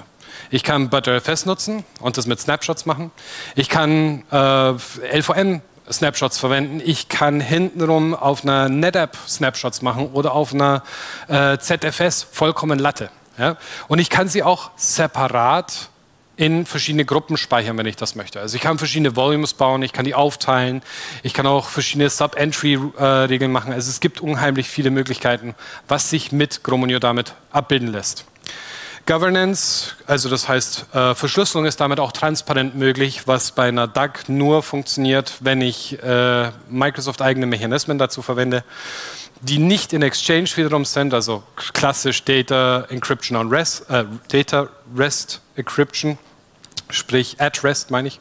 Ich kann ButterFS nutzen und das mit Snapshots machen. Ich kann äh, L V M-Snapshots verwenden. Ich kann hintenrum auf einer NetApp Snapshots machen oder auf einer äh, Z F S, vollkommen Latte. Ja? Und ich kann sie auch separat in verschiedene Gruppen speichern, wenn ich das möchte. Also ich kann verschiedene Volumes bauen, ich kann die aufteilen, ich kann auch verschiedene Sub-Entry-Regeln machen. Also es gibt unheimlich viele Möglichkeiten, was sich mit grommunio damit abbilden lässt. Governance, also das heißt Verschlüsselung ist damit auch transparent möglich, was bei einer D A G nur funktioniert, wenn ich Microsoft-eigene Mechanismen dazu verwende, die nicht in Exchange wiederum sind, also klassisch Data Encryption on Rest, äh, Data Rest Encryption, sprich at rest, meine ich.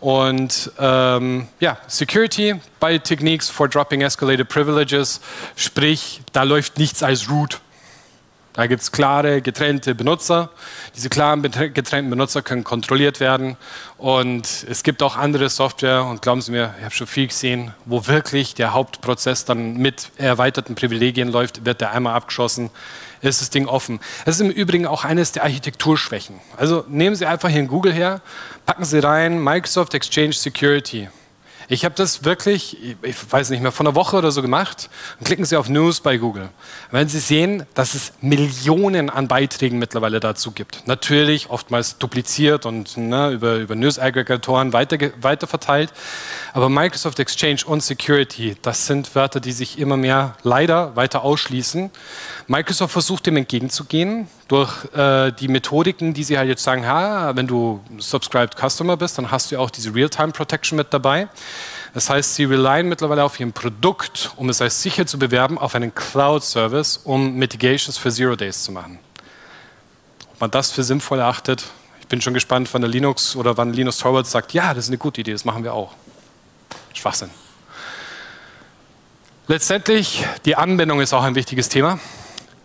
Und ähm, ja, Security by Techniques for Dropping Escalated Privileges, sprich, da läuft nichts als Root. Da gibt es klare, getrennte Benutzer. Diese klaren, getrennten Benutzer können kontrolliert werden. Und es gibt auch andere Software, und glauben Sie mir, ich habe schon viel gesehen, wo wirklich der Hauptprozess dann mit erweiterten Privilegien läuft, wird der einmal abgeschossen, ist das Ding offen. Das ist im Übrigen auch eines der Architekturschwächen. Also nehmen Sie einfach hier in Google her, packen Sie rein, Microsoft Exchange Security. Ich habe das wirklich, ich weiß nicht mehr, vor einer Woche oder so gemacht. Und klicken Sie auf News bei Google. Wenn Sie sehen, dass es Millionen an Beiträgen mittlerweile dazu gibt. Natürlich oftmals dupliziert und ne, über, über News-Aggregatoren weiter, weiter verteilt. Aber Microsoft Exchange und Security, das sind Wörter, die sich immer mehr leider weiter ausschließen. Microsoft versucht dem entgegenzugehen. durch äh, die Methodiken, die sie halt jetzt sagen, ha, wenn du Subscribed Customer bist, dann hast du ja auch diese Real-Time-Protection mit dabei. Das heißt, sie relyen mittlerweile auf ihrem Produkt, um es als sicher zu bewerben, auf einen Cloud-Service, um Mitigations für Zero-Days zu machen. Ob man das für sinnvoll erachtet, ich bin schon gespannt, wann der Linux oder wann Linus Torvalds sagt, ja, das ist eine gute Idee, das machen wir auch. Schwachsinn. Letztendlich, die Anbindung ist auch ein wichtiges Thema.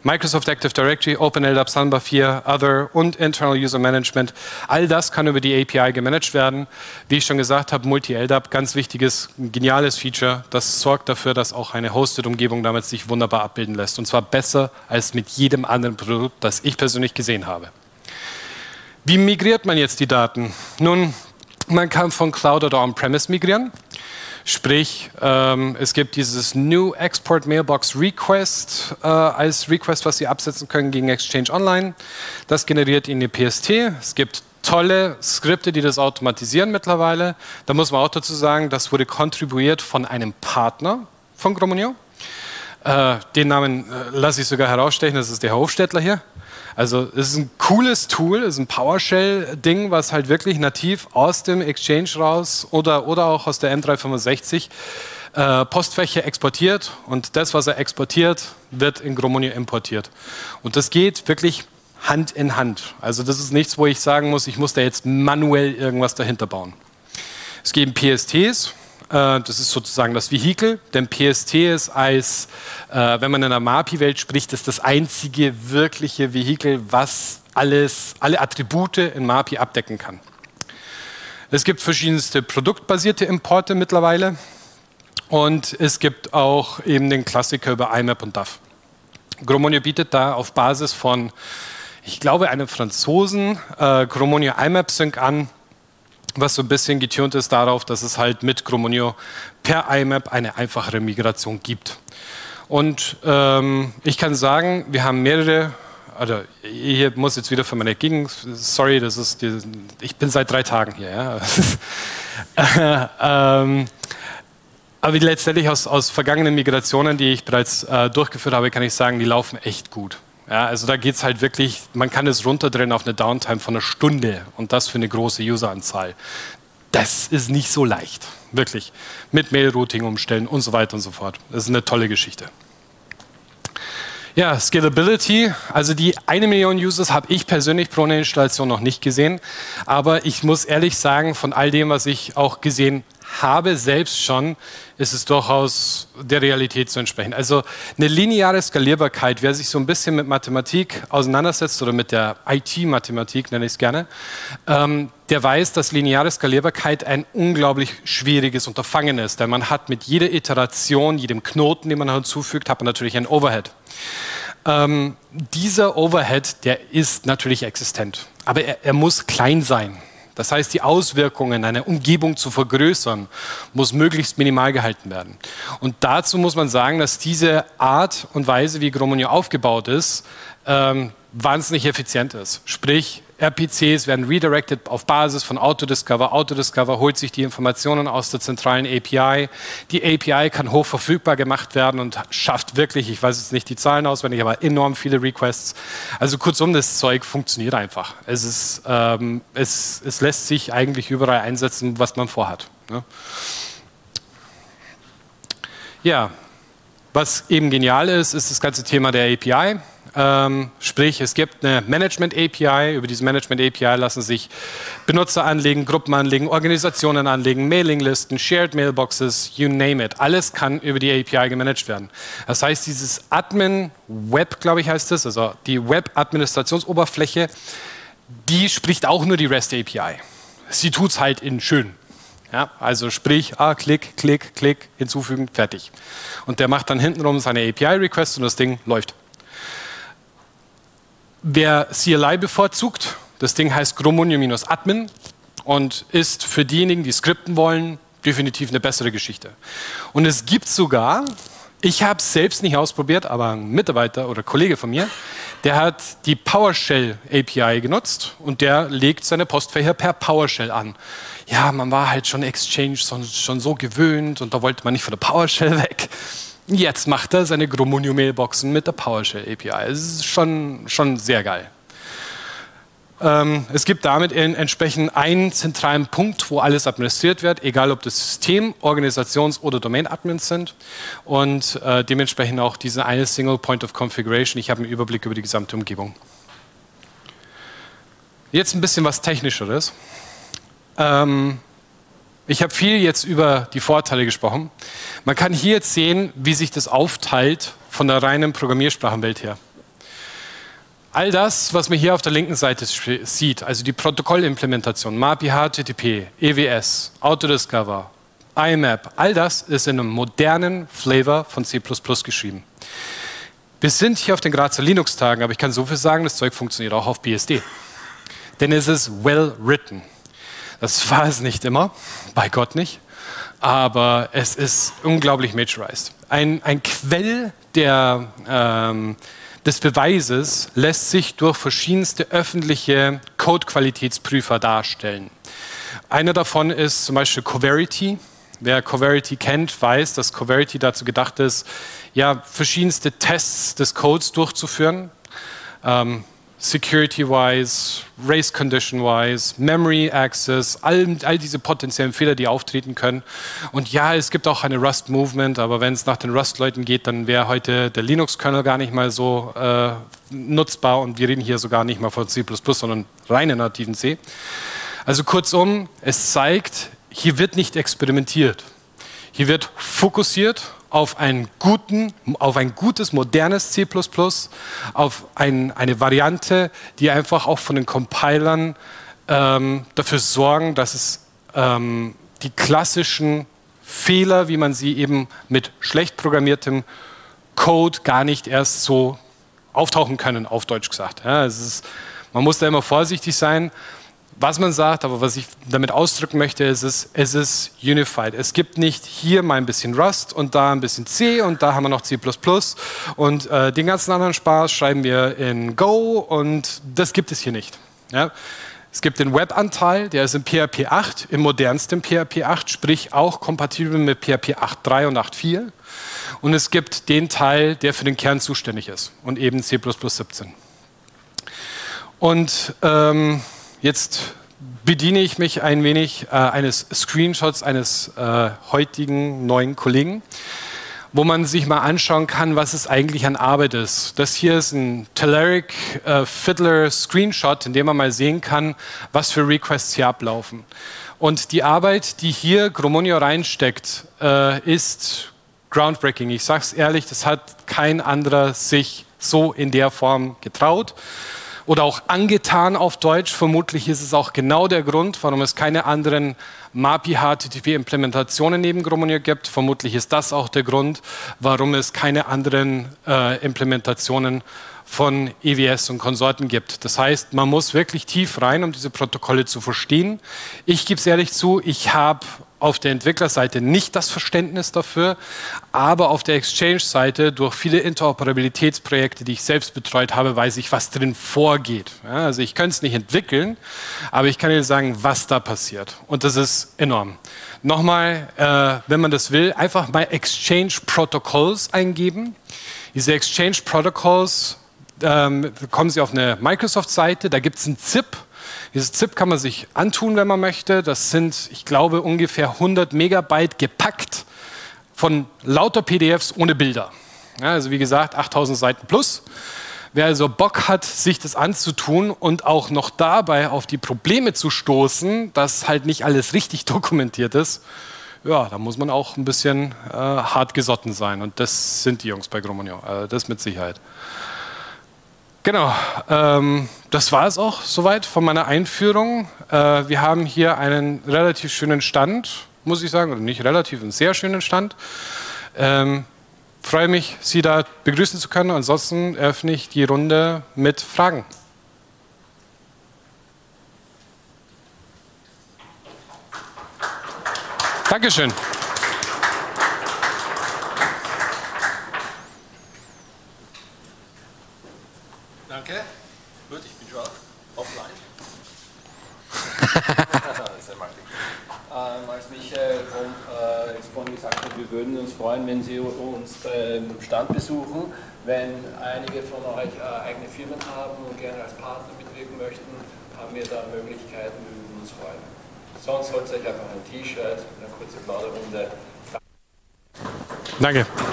Microsoft Active Directory, OpenLDAP, Sunbar vier, Other und Internal User Management. All das kann über die A P I gemanagt werden. Wie ich schon gesagt habe, Multi-L D A P, ganz wichtiges, geniales Feature. Das sorgt dafür, dass auch eine Hosted-Umgebung damit sich wunderbar abbilden lässt. Und zwar besser als mit jedem anderen Produkt, das ich persönlich gesehen habe. Wie migriert man jetzt die Daten? Nun, man kann von Cloud oder On-Premise migrieren. Sprich, ähm, es gibt dieses New Export Mailbox Request äh, als Request, was Sie absetzen können gegen Exchange Online. Das generiert Ihnen die P S T. Es gibt tolle Skripte, die das automatisieren mittlerweile. Da muss man auch dazu sagen, das wurde kontribuiert von einem Partner von grommunio. Äh, den Namen äh, lasse ich sogar herausstechen, das ist der Herr Hofstädtler hier. Also es ist ein cooles Tool, es ist ein PowerShell-Ding, was halt wirklich nativ aus dem Exchange raus oder, oder auch aus der M drei fünfundsechzig äh, Postfächer exportiert und das, was er exportiert, wird in grommunio importiert. Und das geht wirklich Hand in Hand. Also das ist nichts, wo ich sagen muss, ich muss da jetzt manuell irgendwas dahinter bauen. Es gibt P S Ts. Das ist sozusagen das Vehikel, denn P S T ist als, äh, wenn man in der MAPI-Welt spricht, ist das einzige wirkliche Vehikel, was alles, alle Attribute in MAPI abdecken kann. Es gibt verschiedenste produktbasierte Importe mittlerweile und es gibt auch eben den Klassiker über I MAP und D A V. grommunio bietet da auf Basis von, ich glaube, einem Franzosen, äh, grommunio I MAP Sync an, was so ein bisschen getunt ist darauf, dass es halt mit grommunio per I MAP eine einfachere Migration gibt. Und ähm, ich kann sagen, wir haben mehrere, also ich muss jetzt wieder für meine Gegend, sorry, das ist die, ich bin seit drei Tagen hier. Ja. ähm, aber letztendlich aus, aus vergangenen Migrationen, die ich bereits äh, durchgeführt habe, kann ich sagen, die laufen echt gut. Ja, also da geht es halt wirklich, man kann es runterdrehen auf eine Downtime von einer Stunde und das für eine große Useranzahl. Das ist nicht so leicht, wirklich. Mit Mail-Routing umstellen und so weiter und so fort. Das ist eine tolle Geschichte. Ja, Scalability, also die eine Million Users habe ich persönlich pro eine Installation noch nicht gesehen, aber ich muss ehrlich sagen, von all dem, was ich auch gesehen habe, habe selbst schon, ist es durchaus der Realität zu entsprechen. Also eine lineare Skalierbarkeit, wer sich so ein bisschen mit Mathematik auseinandersetzt oder mit der I T-Mathematik, nenne ich es gerne, ähm, der weiß, dass lineare Skalierbarkeit ein unglaublich schwieriges Unterfangen ist, denn man hat mit jeder Iteration, jedem Knoten, den man hinzufügt, hat man natürlich einen Overhead. Ähm, dieser Overhead, der ist natürlich existent, aber er, er muss klein sein. Das heißt, die Auswirkungen einer Umgebung zu vergrößern, muss möglichst minimal gehalten werden. Und dazu muss man sagen, dass diese Art und Weise, wie grommunio aufgebaut ist, ähm, wahnsinnig effizient ist. Sprich, R P Cs werden redirected auf Basis von Autodiscover. Autodiscover holt sich die Informationen aus der zentralen A P I. Die A P I kann hochverfügbar gemacht werden und schafft wirklich, ich weiß jetzt nicht die Zahlen auswendig, aber enorm viele Requests. Also kurzum, das Zeug funktioniert einfach. Es, ist, ähm, es, es lässt sich eigentlich überall einsetzen, was man vorhat. Ne? Ja, was eben genial ist, ist das ganze Thema der A P I. Ähm, sprich, es gibt eine Management-A P I, über diese Management-A P I lassen sich Benutzer anlegen, Gruppen anlegen, Organisationen anlegen, Mailinglisten, Shared Mailboxes, you name it. Alles kann über die A P I gemanagt werden. Das heißt, dieses Admin-Web, glaube ich, heißt es, also die Web-Administrationsoberfläche, die spricht auch nur die REST-A P I. Sie tut es halt in schön. Ja, also sprich, ah, klick, klick, klick, hinzufügen, fertig. Und der macht dann hintenrum seine A P I-Request und das Ding läuft. Wer C L I bevorzugt, das Ding heißt grommunio-admin und ist für diejenigen, die skripten wollen, definitiv eine bessere Geschichte. Und es gibt sogar, ich habe es selbst nicht ausprobiert, aber ein Mitarbeiter oder Kollege von mir, der hat die PowerShell-A P I genutzt und der legt seine Postfächer per PowerShell an. Ja, man war halt schon Exchange schon so gewöhnt und da wollte man nicht von der PowerShell weg. Jetzt macht er seine Grommunio-Mailboxen mit der PowerShell-A P I. Es ist schon, schon sehr geil. Ähm, es gibt damit entsprechend einen zentralen Punkt, wo alles administriert wird, egal ob das System, Organisations- oder Domain-Admins sind und äh, dementsprechend auch diese eine Single Point of Configuration. Ich habe einen Überblick über die gesamte Umgebung. Jetzt ein bisschen was Technischeres. Ähm, ich habe viel jetzt über die Vorteile gesprochen. Man kann hier jetzt sehen, wie sich das aufteilt von der reinen Programmiersprachenwelt her. All das, was man hier auf der linken Seite sieht, also die Protokollimplementation, MAPI, H T T P, E W S, Autodiscover, I MAP, all das ist in einem modernen Flavor von C plus plus geschrieben. Wir sind hier auf den Grazer Linux-Tagen, aber ich kann so viel sagen, das Zeug funktioniert auch auf B S D. Denn es ist well written. Das war es nicht immer, bei Gott nicht, aber es ist unglaublich maturized. Ein, ein Quell der... Ähm, des Beweises lässt sich durch verschiedenste öffentliche Code-Qualitätsprüfer darstellen. Einer davon ist zum Beispiel Coverity. Wer Coverity kennt, weiß, dass Coverity dazu gedacht ist, ja, verschiedenste Tests des Codes durchzuführen. Ähm, Security-wise, Race-Condition-wise, Memory-Access, all, all diese potenziellen Fehler, die auftreten können. Und ja, es gibt auch eine Rust-Movement, aber wenn es nach den Rust-Leuten geht, dann wäre heute der Linux-Kernel gar nicht mal so äh, nutzbar und wir reden hier sogar nicht mal von C plus plus, sondern reinen nativen C. Also kurzum, es zeigt, hier wird nicht experimentiert. Hier wird fokussiert auf einen guten, auf ein gutes, modernes C plus plus, auf ein, eine Variante, die einfach auch von den Compilern ähm, dafür sorgen, dass es ähm, die klassischen Fehler, wie man sie eben mit schlecht programmiertem Code gar nicht erst so auftauchen können, auf Deutsch gesagt. Ja, es ist, man muss da immer vorsichtig sein, was man sagt, aber was ich damit ausdrücken möchte, ist, es, es ist unified. Es gibt nicht hier mal ein bisschen Rust und da ein bisschen C und da haben wir noch C plus plus und äh, den ganzen anderen Spaß schreiben wir in Go und das gibt es hier nicht. Ja? Es gibt den Web-Anteil, der ist in P H P acht, im modernsten P H P acht, sprich auch kompatibel mit P H P acht Punkt drei und acht Punkt vier und es gibt den Teil, der für den Kern zuständig ist und eben C plus plus siebzehn. Und ähm, jetzt bediene ich mich ein wenig äh, eines Screenshots eines äh, heutigen neuen Kollegen, wo man sich mal anschauen kann, was es eigentlich an Arbeit ist. Das hier ist ein Telerik äh, Fiddler Screenshot, in dem man mal sehen kann, was für Requests hier ablaufen. Und die Arbeit, die hier Grommunio reinsteckt, äh, ist groundbreaking. Ich sage es ehrlich, das hat kein anderer sich so in der Form getraut. Oder auch angetan auf Deutsch. Vermutlich ist es auch genau der Grund, warum es keine anderen MAPI-H T T P-Implementationen neben Grommunio gibt. Vermutlich ist das auch der Grund, warum es keine anderen äh, Implementationen von E W S und Konsorten gibt. Das heißt, man muss wirklich tief rein, um diese Protokolle zu verstehen. Ich gebe es ehrlich zu, ich habe auf der Entwicklerseite nicht das Verständnis dafür, aber auf der Exchange-Seite durch viele Interoperabilitätsprojekte, die ich selbst betreut habe, weiß ich, was drin vorgeht. Ja, also ich könnte es nicht entwickeln, aber ich kann Ihnen sagen, was da passiert. Und das ist enorm. Nochmal, äh, wenn man das will, einfach mal Exchange Protocols eingeben. Diese Exchange Protocols, ähm, kommen Sie auf eine Microsoft-Seite, da gibt es einen ZIP. Dieses ZIP kann man sich antun, wenn man möchte. Das sind, ich glaube, ungefähr hundert Megabyte gepackt von lauter P D Fs ohne Bilder. Ja, also wie gesagt, achttausend Seiten plus. Wer also Bock hat, sich das anzutun und auch noch dabei auf die Probleme zu stoßen, dass halt nicht alles richtig dokumentiert ist, ja, da muss man auch ein bisschen äh, hart gesotten sein. Und das sind die Jungs bei Grommunio, also das mit Sicherheit. Genau, ähm, das war es auch soweit von meiner Einführung. Äh, wir haben hier einen relativ schönen Stand, muss ich sagen, oder nicht relativ, einen sehr schönen Stand. Ähm, freue mich, Sie da begrüßen zu können. Ansonsten eröffne ich die Runde mit Fragen. Dankeschön. Danke. Gut, ich bin Georg. Offline. Das ist ja ähm, als Michael Kromer äh, ins vorhin gesagt hat, wir würden uns freuen, wenn Sie uns beim Stand besuchen. Wenn einige von euch eigene Firmen haben und gerne als Partner mitwirken möchten, haben wir da Möglichkeiten, wir würden uns freuen. Sonst holt euch einfach ein T-Shirt, eine kurze Plauderrunde. Danke.